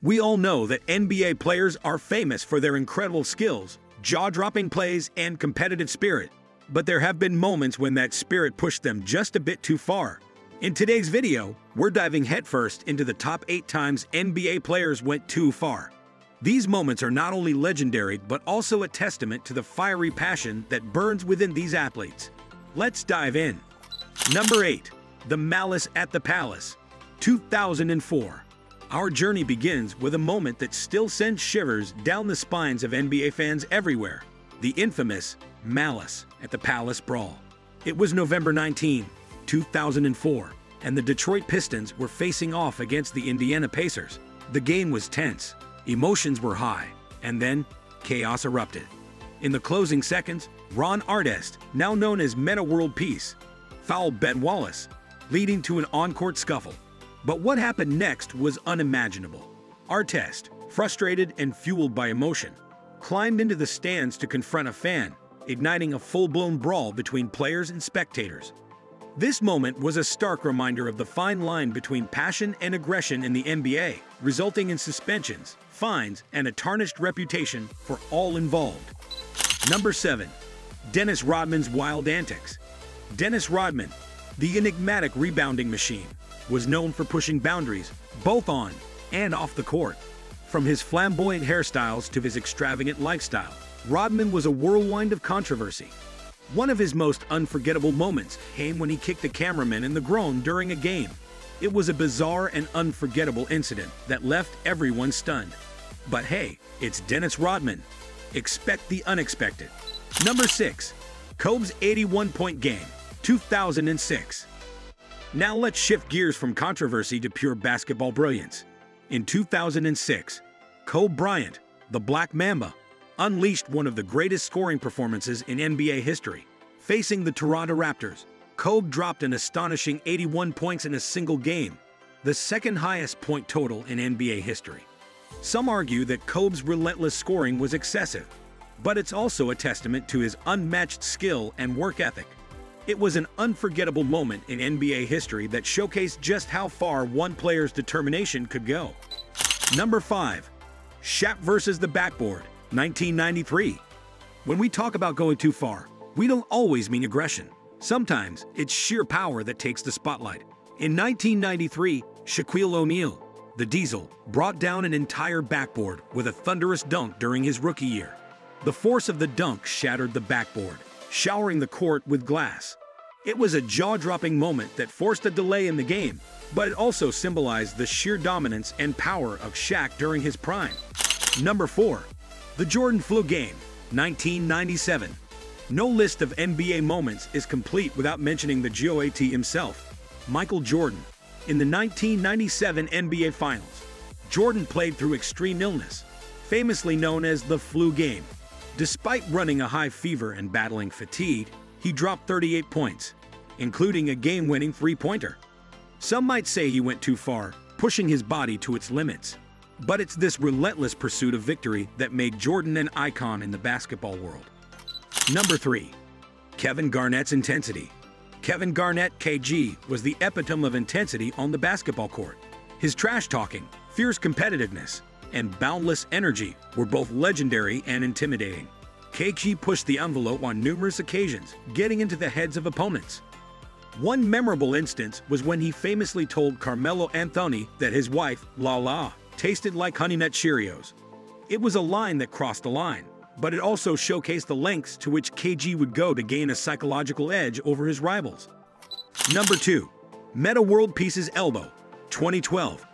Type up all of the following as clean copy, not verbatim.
We all know that NBA players are famous for their incredible skills, jaw-dropping plays, and competitive spirit. But there have been moments when that spirit pushed them just a bit too far. In today's video, we're diving headfirst into the top 8 times NBA players went too far. These moments are not only legendary but also a testament to the fiery passion that burns within these athletes. Let's dive in. Number 8. The Malice at the Palace. 2004. Our journey begins with a moment that still sends shivers down the spines of NBA fans everywhere. The infamous Malice at the Palace brawl. It was November 19, 2004, and the Detroit Pistons were facing off against the Indiana Pacers. The game was tense, emotions were high, and then chaos erupted. In the closing seconds, Ron Artest, now known as Metta World Peace, fouled Ben Wallace, leading to an on-court scuffle. But what happened next was unimaginable. Artest, frustrated and fueled by emotion, climbed into the stands to confront a fan, igniting a full-blown brawl between players and spectators. This moment was a stark reminder of the fine line between passion and aggression in the NBA, resulting in suspensions, fines, and a tarnished reputation for all involved. Number 7. Dennis Rodman's Wild Antics. Dennis Rodman, the enigmatic rebounding machine, was known for pushing boundaries, both on and off the court. From his flamboyant hairstyles to his extravagant lifestyle, Rodman was a whirlwind of controversy. One of his most unforgettable moments came when he kicked a cameraman in the groin during a game. It was a bizarre and unforgettable incident that left everyone stunned. But hey, it's Dennis Rodman. Expect the unexpected. Number 6. Kobe's 81-point game, 2006. Now let's shift gears from controversy to pure basketball brilliance. In 2006, Kobe Bryant, the Black Mamba, unleashed one of the greatest scoring performances in NBA history. Facing the Toronto Raptors, Kobe dropped an astonishing 81 points in a single game, the second highest point total in NBA history. Some argue that Kobe's relentless scoring was excessive, but it's also a testament to his unmatched skill and work ethic. It was an unforgettable moment in NBA history that showcased just how far one player's determination could go. Number 5. Shaq versus the Backboard, 1993. When we talk about going too far, we don't always mean aggression. Sometimes, it's sheer power that takes the spotlight. In 1993, Shaquille O'Neal, the Diesel, brought down an entire backboard with a thunderous dunk during his rookie year. The force of the dunk shattered the backboard, showering the court with glass. It was a jaw-dropping moment that forced a delay in the game, but it also symbolized the sheer dominance and power of Shaq during his prime. Number 4. The Jordan Flu Game, 1997. No list of NBA moments is complete without mentioning the GOAT himself, Michael Jordan. In the 1997 NBA Finals, Jordan played through extreme illness, famously known as the Flu Game. Despite running a high fever and battling fatigue, he dropped 38 points, including a game-winning three-pointer. Some might say he went too far, pushing his body to its limits. But it's this relentless pursuit of victory that made Jordan an icon in the basketball world. Number 3. Kevin Garnett's Intensity. Kevin Garnett, KG, was the epitome of intensity on the basketball court. His trash-talking, fierce competitiveness, and boundless energy were both legendary and intimidating. KG pushed the envelope on numerous occasions, getting into the heads of opponents. One memorable instance was when he famously told Carmelo Anthony that his wife, Lala, tasted like Honey Nut Cheerios. It was a line that crossed the line, but it also showcased the lengths to which KG would go to gain a psychological edge over his rivals. Number 2. Metta World Peace's Elbow, 2012.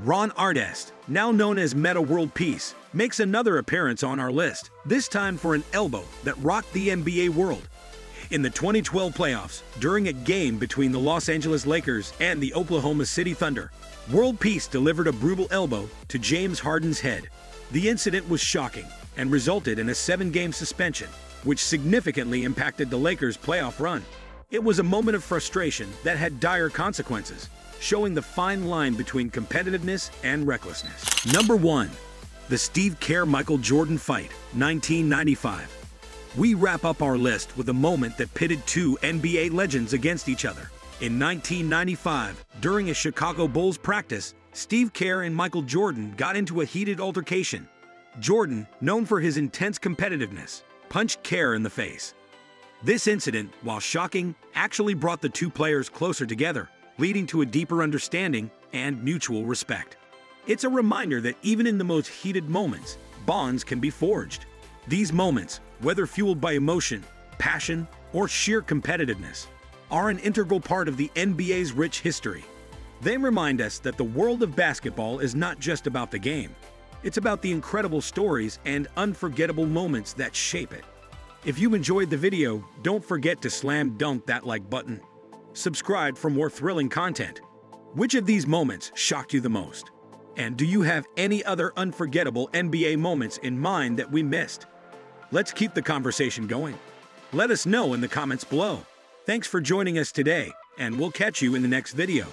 Ron Artest, now known as Metta World Peace, makes another appearance on our list, this time for an elbow that rocked the NBA world. In the 2012 playoffs, during a game between the Los Angeles Lakers and the Oklahoma City Thunder, World Peace delivered a brutal elbow to James Harden's head. The incident was shocking and resulted in a 7-game suspension, which significantly impacted the Lakers' playoff run. It was a moment of frustration that had dire consequences, showing the fine line between competitiveness and recklessness. Number 1. The Steve Kerr-Michael Jordan Fight, 1995. We wrap up our list with a moment that pitted two NBA legends against each other. In 1995, during a Chicago Bulls practice, Steve Kerr and Michael Jordan got into a heated altercation. Jordan, known for his intense competitiveness, punched Kerr in the face. This incident, while shocking, actually brought the two players closer together, leading to a deeper understanding and mutual respect. It's a reminder that even in the most heated moments, bonds can be forged. These moments, whether fueled by emotion, passion, or sheer competitiveness, are an integral part of the NBA's rich history. They remind us that the world of basketball is not just about the game. It's about the incredible stories and unforgettable moments that shape it. If you enjoyed the video, don't forget to slam dunk that like button. Subscribe for more thrilling content. Which of these moments shocked you the most? And do you have any other unforgettable NBA moments in mind that we missed? Let's keep the conversation going. Let us know in the comments below. Thanks for joining us today, and we'll catch you in the next video.